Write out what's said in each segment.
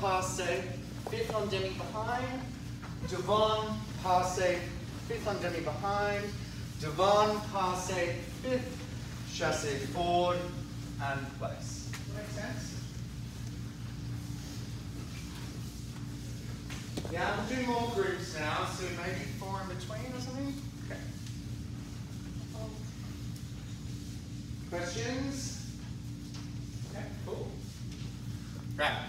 passe, fifth on demi behind, devant, passe, fifth on demi behind, devant, passe, fifth, chassé forward, and place. Make sense? Yeah, we'll do more groups now, so maybe four in between or something? Okay. Questions? Okay, cool. Right.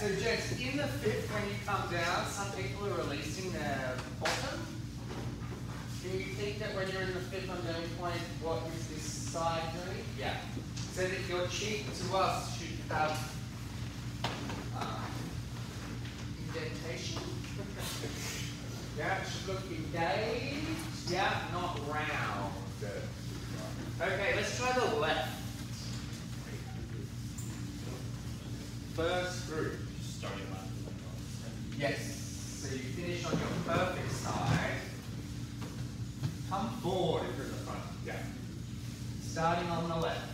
so Jax, in the fifth when you come down, some people are releasing their bottom. Do you think that when you're in the fifth unknown plane, what is this side doing? Yeah. So that your cheek to us should have indentation. Yeah, it should look engaged. Yeah, not round. Okay, let's try the left. First group. Starting left. Yes. So you finish on your perfect side. Come forward if you're in the front. Yeah. Starting on the left.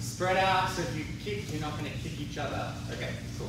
Spread out, so if you kick, you're not going to kick each other. Okay, cool.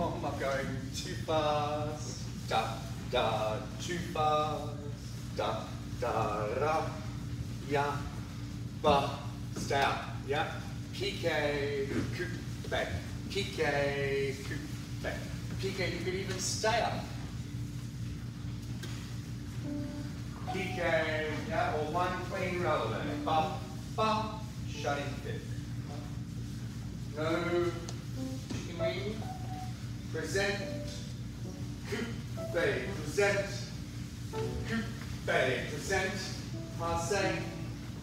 Oh, I'm going too fast. Da, da, too fast. Da, da, ra. Ya, ba. Stay up. Yeah. Pique, coupe, back. Pique, coupe, back. Pique, you could even stay up. Pique, yeah, or one clean roller. Ba, ba. Shutting fit. No chicken wing. Present, coupe, present, coupe, present, Marseille,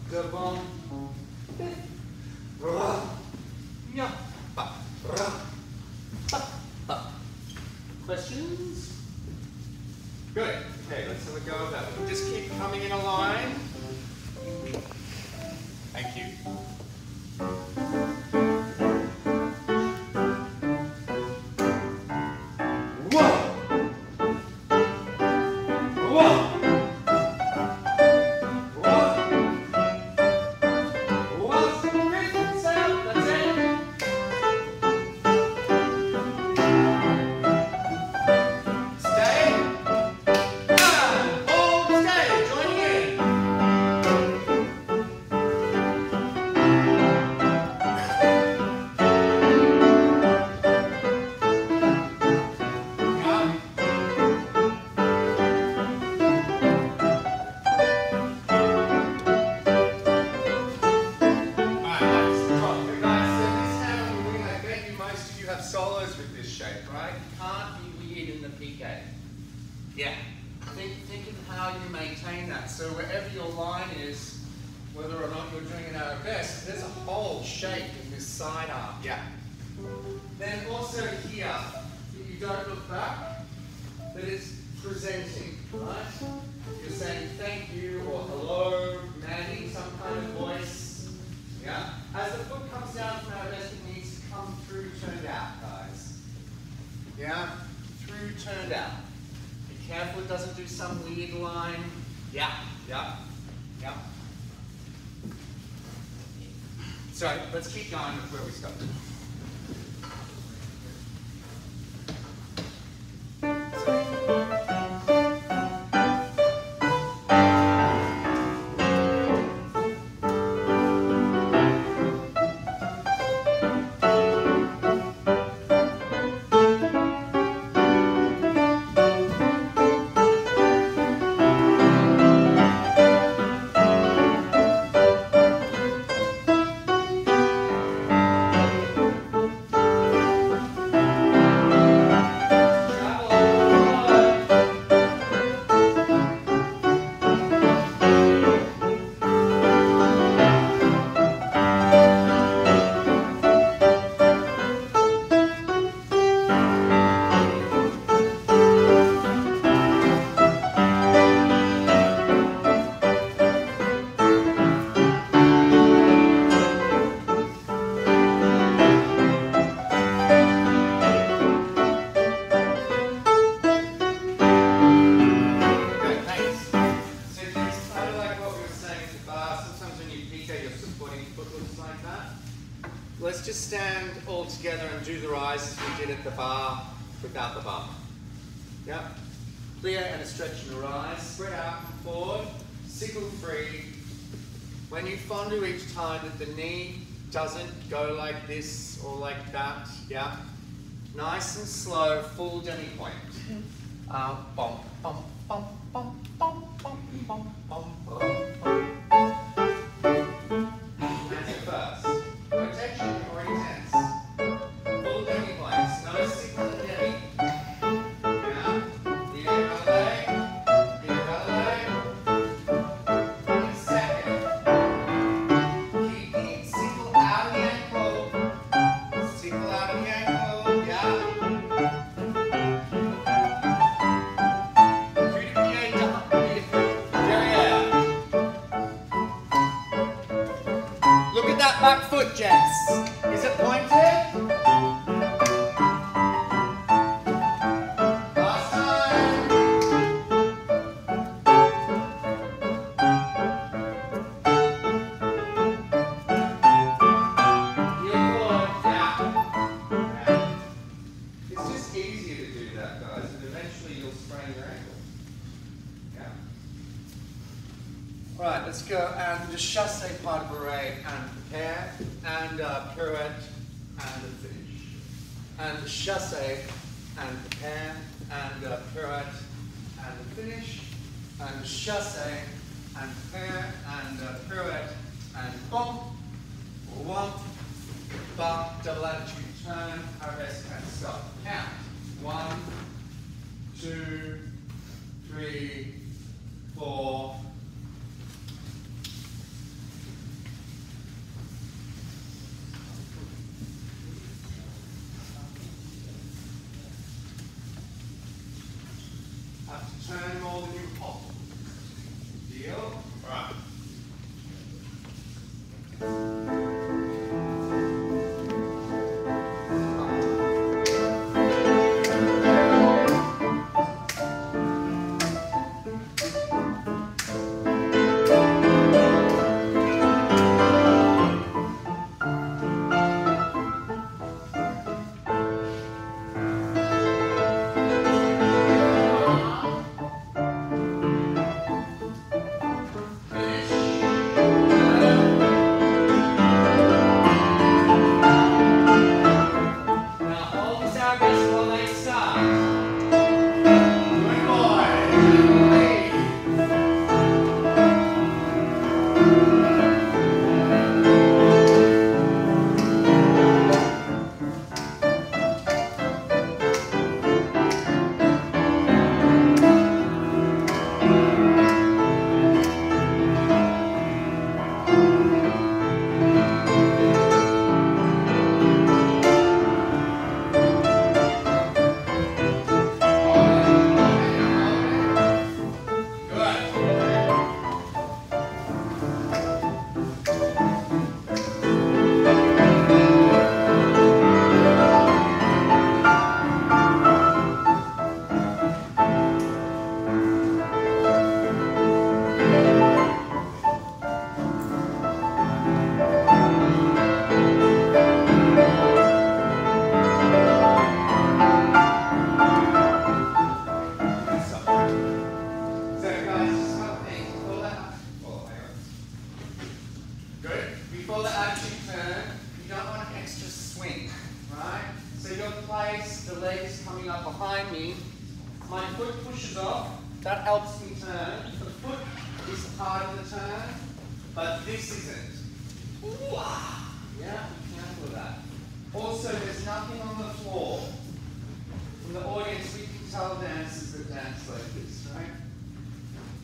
devant, ra, nya, ba, ra, ba, ba. Questions? Good. Okay, let's have a go at that. We'll just keep coming in a line. Thank you. Stay. Hold. Stay. Joining in. solos with this shape, right? Can't be weird in the PK. Yeah. Think of how you maintain that. So wherever your line is, whether or not you're doing an arabesque, there's a whole shape in this side arm. Yeah. Then also here, that you don't look back, that it's presenting, right? You're saying thank you or hello, manning some kind of voice. Yeah. As the foot comes down from arabesque, it needs to come through turned out, guys. Yeah. Through turned out. Careful it doesn't do some weird line. Yeah, yeah, yeah. So let's keep going with where we stopped. Doesn't go like this or like that, yeah? Nice and slow, full demi point. Bump, bump, bump, bump, bump, bump, bump, bump, bump, bump. That's the first. Rotation or intense. Full demi points, no single demi. Yeah? Back foot, gents. Is it pointed? Last time. You're yeah. It's just easier to do that, guys, and eventually you'll sprain your ankle. Yeah. All right, let's go and the chassé pas de bourrée and pair and pirouette and a finish. And the chassé and the pair and pirouette and a finish. And the chassé and pair and pirouette and bump. One, bump, double attitude, turn, arrest and stop. Count. 1, 2, 3, 4. Turn more than you pop. Deal? Alright. place, the leg is coming up behind me. My foot pushes off, that helps me turn. The foot is part of the turn, but this isn't. Ooh, ah. Yeah, be careful with that. Also, there's nothing on the floor. In the audience, we can tell dancers that dance like this, right?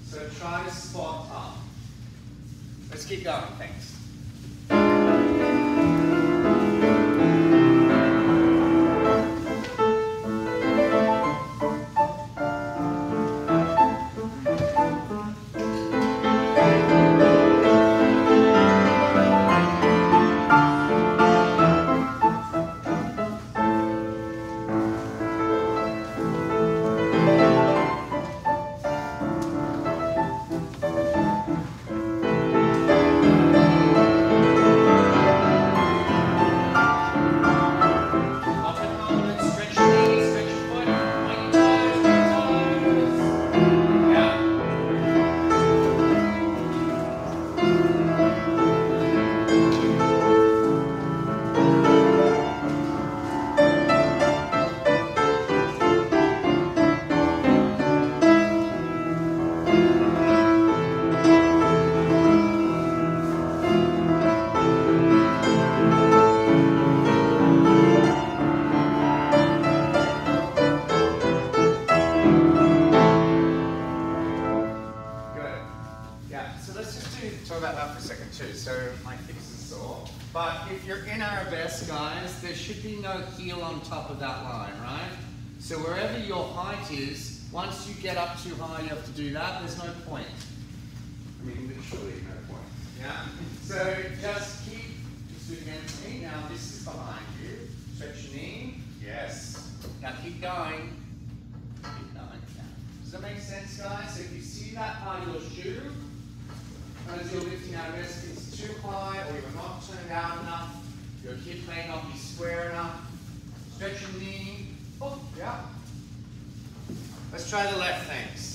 So try to spot up. Let's keep going, thanks. Top of that line, right? So wherever your height is, once you get up too high, you have to do that. There's no point. I mean, literally no point. Yeah? So just keep just doing again for me. Now this is behind you. Stretch your knee. Yes. Now keep going. Keep going. Does that make sense, guys? So if you see that part of your shoe, as you're lifting out of this, it's too high or you're not turned out enough, your hip may not be square enough, stretch your knee. Oh, yeah. Let's try the left, thanks.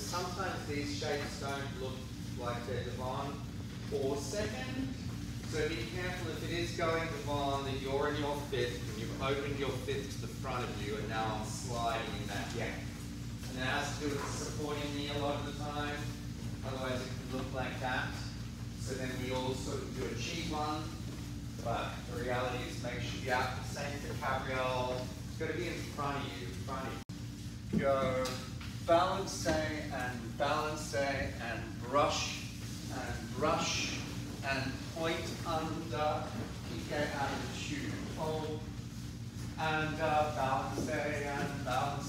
is sometimes these shapes don't look like they're divine or second. So be careful if it is going divine that you're in your fifth and you've opened your fifth to the front of you and now I'm sliding in that gap. And that has to do with supporting me a lot of the time, otherwise it can look like that. So then we all sort of do a cheap one, but the reality is make sure you're out the same for cabriole. It's got to be in front of you, Go balance and balance and brush and brush and point under pique attitude. Hold and balance and balance.